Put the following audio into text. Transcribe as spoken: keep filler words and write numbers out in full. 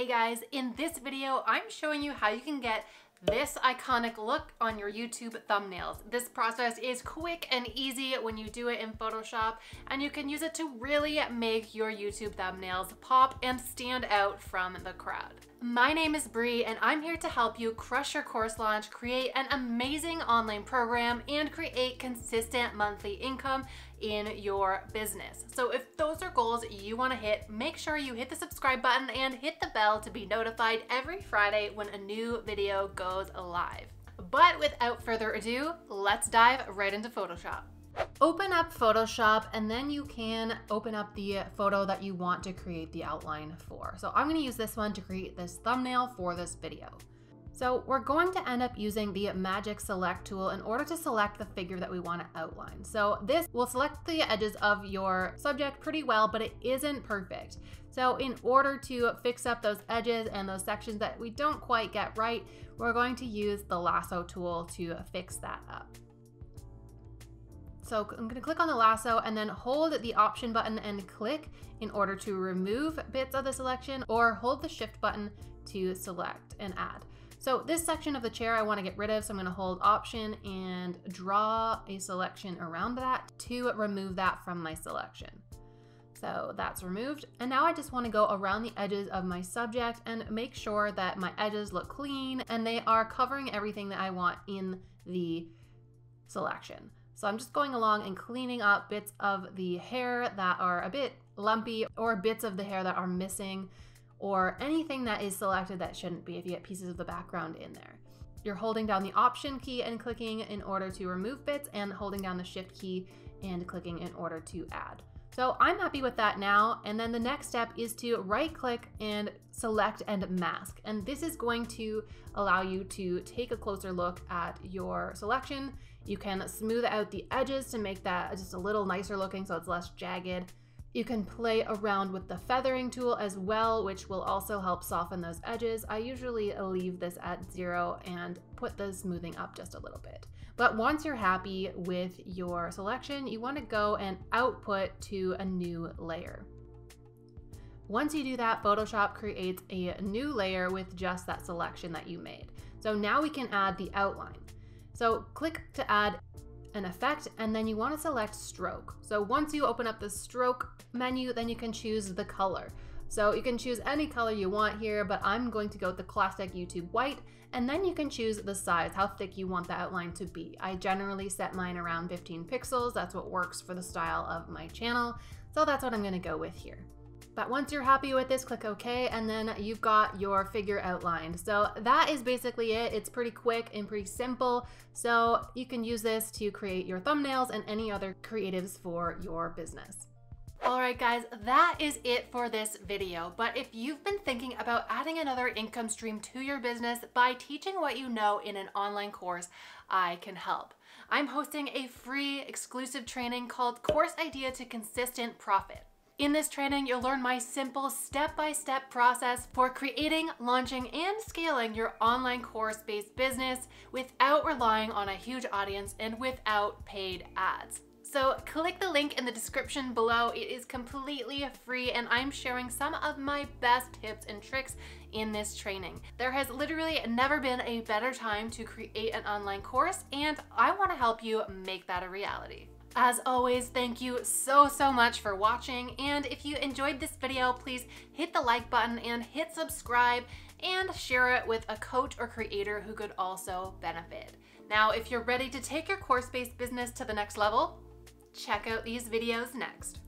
Hey guys, in this video, I'm showing you how you can get this iconic look on your YouTube thumbnails. This process is quick and easy when you do it in Photoshop, and you can use it to really make your YouTube thumbnails pop and stand out from the crowd. My name is Brie, and I'm here to help you crush your course launch, create an amazing online program, and create consistent monthly income in your business. So if those are goals you want to hit, make sure you hit the subscribe button and hit the bell to be notified every Friday when a new video goes live. But without further ado, let's dive right into Photoshop. Open up Photoshop, and then you can open up the photo that you want to create the outline for. So I'm going to use this one to create this thumbnail for this video. So we're going to end up using the magic select tool in order to select the figure that we want to outline. So this will select the edges of your subject pretty well, but it isn't perfect. So in order to fix up those edges and those sections that we don't quite get right, we're going to use the lasso tool to fix that up. So I'm going to click on the lasso and then hold the option button and click in order to remove bits of the selection, or hold the shift button to select and add. So this section of the chair I want to get rid of, so I'm going to hold option and draw a selection around that to remove that from my selection. So that's removed. And now I just want to go around the edges of my subject and make sure that my edges look clean and they are covering everything that I want in the selection. So I'm just going along and cleaning up bits of the hair that are a bit lumpy, or bits of the hair that are missing, or anything that is selected that shouldn't be if you get pieces of the background in there. You're holding down the option key and clicking in order to remove bits, and holding down the shift key and clicking in order to add. So I'm happy with that now. And then the next step is to right click and select and mask. And this is going to allow you to take a closer look at your selection. You can smooth out the edges to make that just a little nicer looking so it's less jagged. You can play around with the feathering tool as well, which will also help soften those edges. I usually leave this at zero and put the smoothing up just a little bit. But once you're happy with your selection, you want to go and output to a new layer. Once you do that, Photoshop creates a new layer with just that selection that you made. So now we can add the outline. So click to add an effect, and then you want to select stroke. So once you open up the stroke menu, then you can choose the color. So you can choose any color you want here, but I'm going to go with the classic YouTube white, and then you can choose the size, how thick you want the outline to be. I generally set mine around fifteen pixels. That's what works for the style of my channel. So that's what I'm going to go with here. But once you're happy with this, click OK, and then you've got your figure outlined. So that is basically it. It's pretty quick and pretty simple. So you can use this to create your thumbnails and any other creatives for your business. All right, guys, that is it for this video. But if you've been thinking about adding another income stream to your business by teaching what you know in an online course, I can help. I'm hosting a free exclusive training called Course Idea to Consistent Profit. In this training, you'll learn my simple step-by-step process for creating, launching, and scaling your online course-based business without relying on a huge audience and without paid ads. So click the link in the description below. It is completely free, and I'm sharing some of my best tips and tricks in this training. There has literally never been a better time to create an online course, and I want to help you make that a reality. As always, thank you so, so much for watching. And if you enjoyed this video, please hit the like button and hit subscribe and share it with a coach or creator who could also benefit. Now, if you're ready to take your course-based business to the next level, check out these videos next.